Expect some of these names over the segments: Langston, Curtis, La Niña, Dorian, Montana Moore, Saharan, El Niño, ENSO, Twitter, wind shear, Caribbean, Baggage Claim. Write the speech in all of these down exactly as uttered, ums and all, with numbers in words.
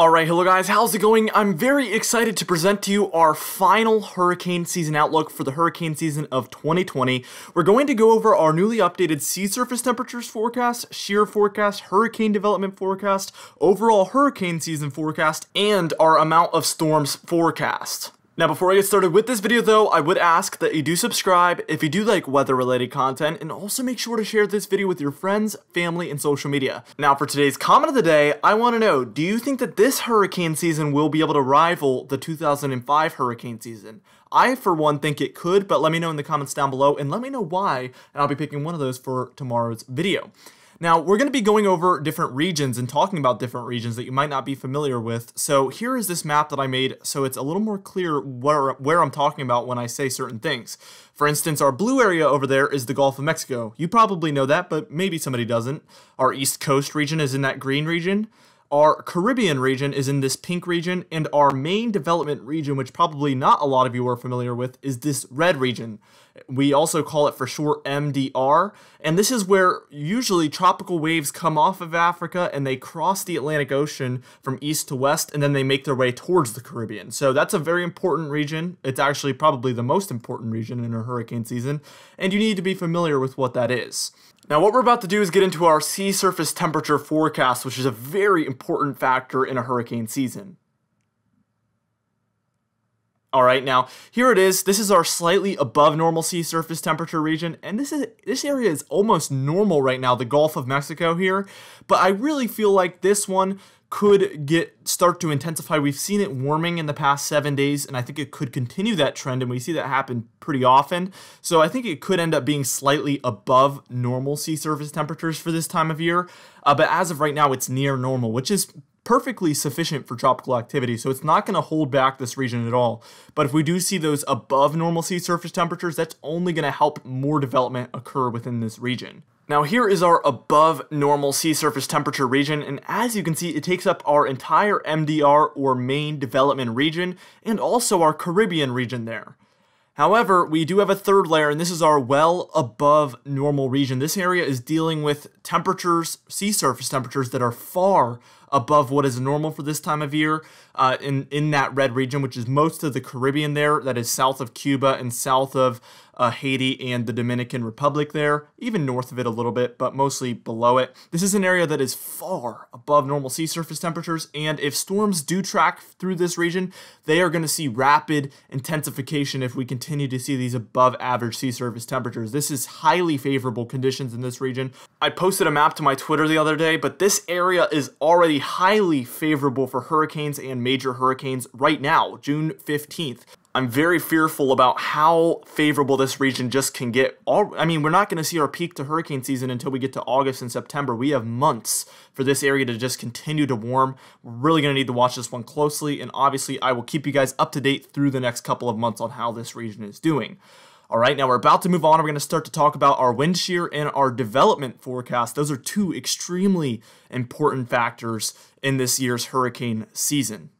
Alright, hello guys, how's it going? I'm very excited to present to you our final hurricane season outlook for the hurricane season of twenty twenty. We're going to go over our newly updated sea surface temperatures forecast, shear forecast, hurricane development forecast, overall hurricane season forecast, and our amount of storms forecast. Now, before I get started with this video though, I would ask that you do subscribe if you do like weather-related content, and also make sure to share this video with your friends, family, and social media. Now, for today's comment of the day, I want to know, do you think that this hurricane season will be able to rival the two thousand five hurricane season? I, for one, think it could, but let me know in the comments down below, and let me know why, and I'll be picking one of those for tomorrow's video. Now, we're going to be going over different regions and talking about different regions that you might not be familiar with. So here is this map that I made so it's a little more clear where, where I'm talking about when I say certain things. For instance, our blue area over there is the Gulf of Mexico. You probably know that, but maybe somebody doesn't. Our East Coast region is in that green region. Our Caribbean region is in this pink region, and our main development region, which probably not a lot of you are familiar with, is this red region. We also call it for short M D R, and this is where usually tropical waves come off of Africa and they cross the Atlantic Ocean from east to west, and then they make their way towards the Caribbean. So that's a very important region. It's actually probably the most important region in a hurricane season, and you need to be familiar with what that is. Now, what we're about to do is get into our sea surface temperature forecast, which is a very important factor in a hurricane season. All right, now, here it is. This is our slightly above normal sea surface temperature region, and this is this area is almost normal right now, the Gulf of Mexico here, but I really feel like this one could get start to intensify. We've seen it warming in the past seven days, and I think it could continue that trend, and we see that happen pretty often. So I think it could end up being slightly above normal sea surface temperatures for this time of year, uh, but as of right now, it's near normal, which is perfectly sufficient for tropical activity, so it's not going to hold back this region at all. But if we do see those above normal sea surface temperatures, that's only going to help more development occur within this region. Now, here is our above normal sea surface temperature region, and as you can see, it takes up our entire M D R or main development region, and also our Caribbean region there. However, we do have a third layer, and this is our well above normal region. This area is dealing with temperatures, sea surface temperatures that are far above what is normal for this time of year uh, in, in that red region, which is most of the Caribbean there, that is south of Cuba and south of uh, Haiti and the Dominican Republic there, even north of it a little bit, but mostly below it. This is an area that is far above normal sea surface temperatures, and if storms do track through this region, they are going to see rapid intensification if we continue Continue to see these above average sea surface temperatures. This is highly favorable conditions in this region. I posted a map to my Twitter the other day, but this area is already highly favorable for hurricanes and major hurricanes right now, June fifteenth. I'm very fearful about how favorable this region just can get. All, I mean, we're not going to see our peak to hurricane season until we get to August and September. We have months for this area to just continue to warm. We're really going to need to watch this one closely, and obviously I will keep you guys up to date through the next couple of months on how this region is doing. All right, now we're about to move on. We're going to start to talk about our wind shear and our development forecast. Those are two extremely important factors in this year's hurricane season.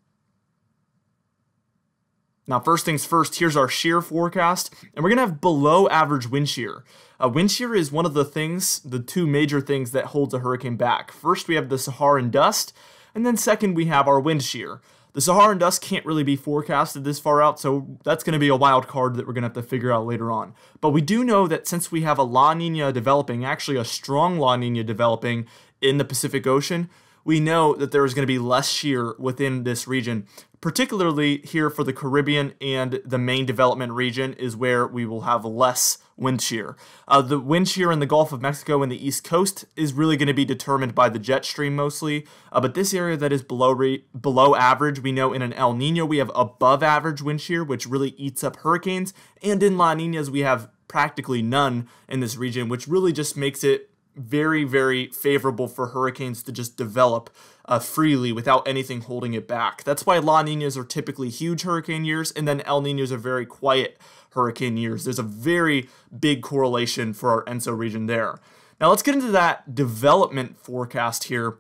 Now, first things first, here's our shear forecast, and we're going to have below average wind shear. Uh, wind shear is one of the things, the two major things that holds a hurricane back. First, we have the Saharan dust, and then second, we have our wind shear. The Saharan dust can't really be forecasted this far out, so that's going to be a wild card that we're going to have to figure out later on. But we do know that since we have a La Niña developing, actually a strong La Niña developing in the Pacific Ocean, we know that there is going to be less shear within this region, particularly here for the Caribbean and the main development region is where we will have less wind shear. Uh, the wind shear in the Gulf of Mexico and the East Coast is really going to be determined by the jet stream mostly, uh, but this area that is below, re below average, we know in an El Nino we have above average wind shear, which really eats up hurricanes, and in La Niñas we have practically none in this region, which really just makes it very, very favorable for hurricanes to just develop uh, freely without anything holding it back. That's why La Niñas are typically huge hurricane years, and then El Niños are very quiet hurricane years. There's a very big correlation for our ENSO region there. Now let's get into that development forecast here.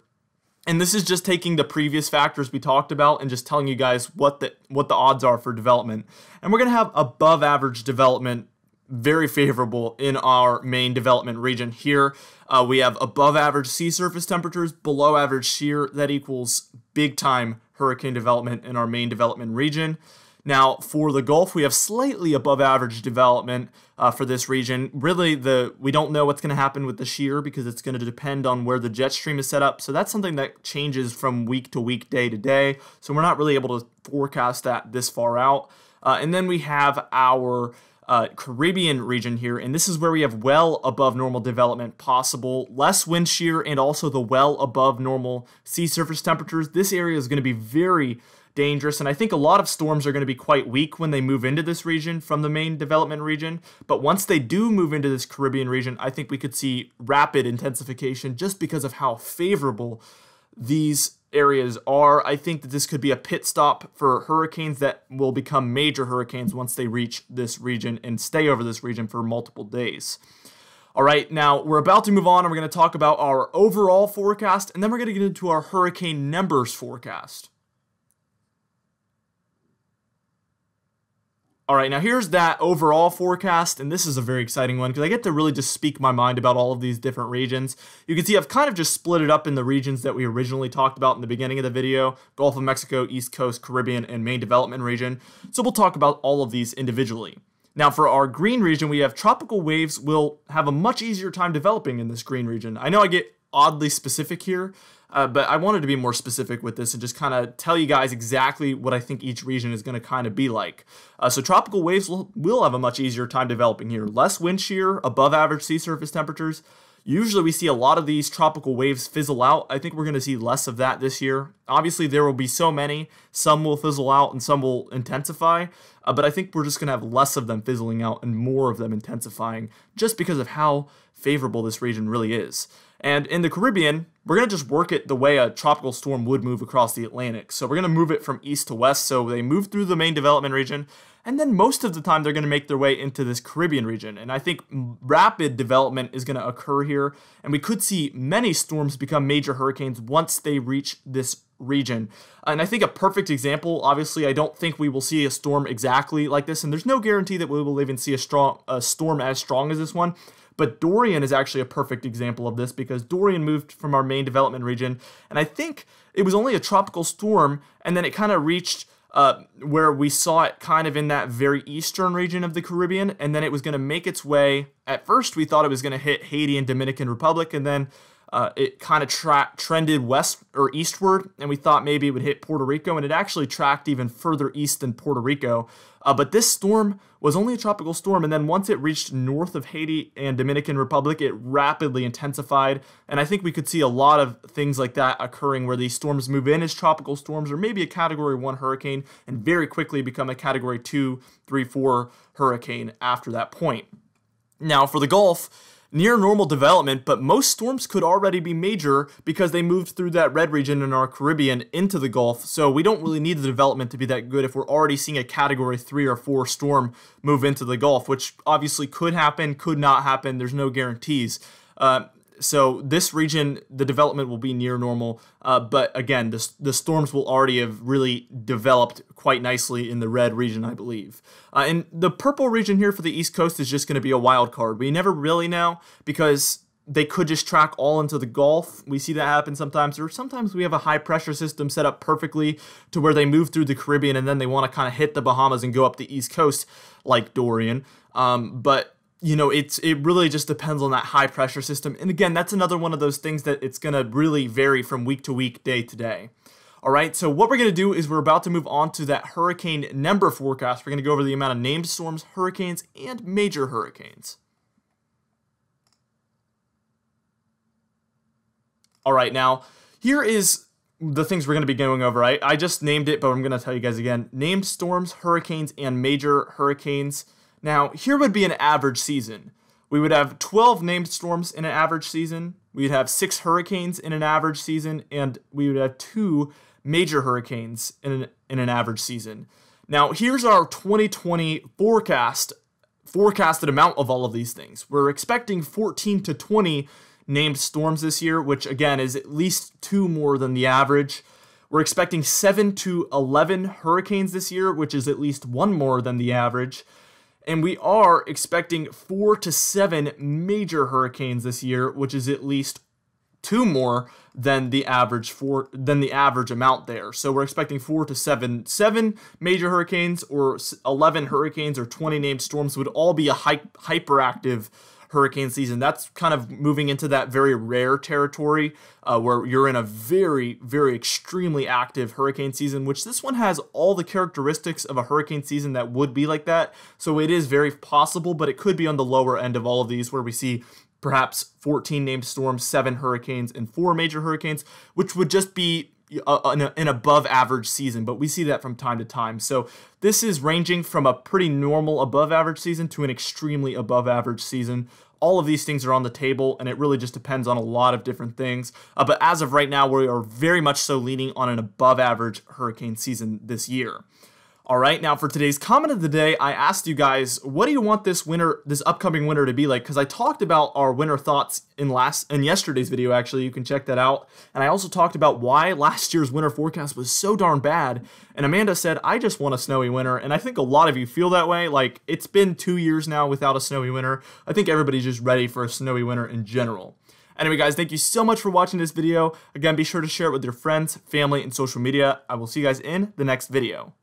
And this is just taking the previous factors we talked about and just telling you guys what the, what the odds are for development. And we're going to have above average development very favorable in our main development region here. Uh, we have above average sea surface temperatures, below average shear. That equals big time hurricane development in our main development region. Now, for the Gulf, we have slightly above average development uh, for this region. Really, the we don't know what's going to happen with the shear because it's going to depend on where the jet stream is set up. So that's something that changes from week to week, day to day. So we're not really able to forecast that this far out. Uh, and then we have our uh, Caribbean region here, and this is where we have well above normal development possible, less wind shear, and also the well above normal sea surface temperatures. This area is going to be very dangerous, and I think a lot of storms are going to be quite weak when they move into this region from the main development region. But once they do move into this Caribbean region, I think we could see rapid intensification just because of how favorable these areas are. I think that this could be a pit stop for hurricanes that will become major hurricanes once they reach this region and stay over this region for multiple days. All right, now we're about to move on, and we're going to talk about our overall forecast, and then we're going to get into our hurricane numbers forecast. All right, now here's that overall forecast, and this is a very exciting one because I get to really just speak my mind about all of these different regions. You can see I've kind of just split it up in the regions that we originally talked about in the beginning of the video: Gulf of Mexico, East Coast, Caribbean, and Main Development Region. So we'll talk about all of these individually. Now for our green region, we have tropical waves will have a much easier time developing in this green region. I know I get oddly specific here, uh, but I wanted to be more specific with this and just kind of tell you guys exactly what I think each region is going to kind of be like. Uh, so tropical waves will, will have a much easier time developing here. Less wind shear, above average sea surface temperatures. Usually we see a lot of these tropical waves fizzle out. I think we're going to see less of that this year. Obviously there will be so many. Some will fizzle out and some will intensify, uh, but I think we're just going to have less of them fizzling out and more of them intensifying just because of how favorable this region really is. And in the Caribbean, we're going to just work it the way a tropical storm would move across the Atlantic. So we're going to move it from east to west. So they move through the main development region, and then most of the time they're going to make their way into this Caribbean region. And I think rapid development is going to occur here, and we could see many storms become major hurricanes once they reach this region. And I think a perfect example, obviously, I don't think we will see a storm exactly like this, and there's no guarantee that we will even see a, strong, a storm as strong as this one. But Dorian is actually a perfect example of this because Dorian moved from our main development region, and I think it was only a tropical storm, and then it kind of reached uh, where we saw it kind of in that very eastern region of the Caribbean, and then it was going to make its way. At first, we thought it was going to hit Haiti and Dominican Republic, and then uh, it kind of trended west or eastward, and we thought maybe it would hit Puerto Rico, and it actually tracked even further east than Puerto Rico. Uh, but this storm was only a tropical storm, and then once it reached north of Haiti and Dominican Republic, it rapidly intensified, and I think we could see a lot of things like that occurring where these storms move in as tropical storms or maybe a Category one hurricane and very quickly become a Category two, three, four hurricane after that point. Now for the Gulf, near normal development, but most storms could already be major because they moved through that red region in our Caribbean into the Gulf, so we don't really need the development to be that good if we're already seeing a Category three or four storm move into the Gulf, which obviously could happen, could not happen, there's no guarantees. Uh, so this region, the development will be near normal, uh, but again, the, the storms will already have really developed quite nicely in the red region, I believe. Uh, and the purple region here for the East Coast is just going to be a wild card. We never really know because they could just track all into the Gulf. We see that happen sometimes, or sometimes we have a high pressure system set up perfectly to where they move through the Caribbean and then they want to kind of hit the Bahamas and go up the East Coast like Dorian. Um, but you know, it's it really just depends on that high pressure system. And again, that's another one of those things that it's going to really vary from week to week, day to day. All right, so what we're going to do is we're about to move on to that hurricane number forecast. We're going to go over the amount of named storms, hurricanes, and major hurricanes. All right, now here is the things we're going to be going over. I, I just named it, but I'm going to tell you guys again. Named storms, hurricanes, and major hurricanes. Now, here would be an average season. We would have twelve named storms in an average season. We'd have six hurricanes in an average season, and we would have two major hurricanes in an, in an average season. Now, here's our twenty twenty forecast, forecasted amount of all of these things. We're expecting fourteen to twenty named storms this year, which again is at least two more than the average. We're expecting seven to eleven hurricanes this year, which is at least one more than the average. and we are expecting four to seven major hurricanes this year, which is at least two more than the average four than the average amount there. So we're expecting four to seven, seven major hurricanes or eleven hurricanes or twenty named storms would all be a hyperactive hurricane season. That's kind of moving into that very rare territory uh, where you're in a very, very extremely active hurricane season, which this one has all the characteristics of a hurricane season that would be like that. So it is very possible, but it could be on the lower end of all of these where we see perhaps fourteen named storms, seven hurricanes, and four major hurricanes, which would just be an, an above average season, but we see that from time to time. So this is ranging from a pretty normal above average season to an extremely above average season. All of these things are on the table, and it really just depends on a lot of different things. Uh, but as of right now, we are very much so leaning on an above average hurricane season this year. All right, now for today's comment of the day, I asked you guys, what do you want this winter, this upcoming winter to be like? Because I talked about our winter thoughts in last in yesterday's video, actually. You can check that out. And I also talked about why last year's winter forecast was so darn bad. And Amanda said, I just want a snowy winter. And I think a lot of you feel that way. Like, it's been two years now without a snowy winter. I think everybody's just ready for a snowy winter in general. Anyway, guys, thank you so much for watching this video. Again, be sure to share it with your friends, family, and social media. I will see you guys in the next video.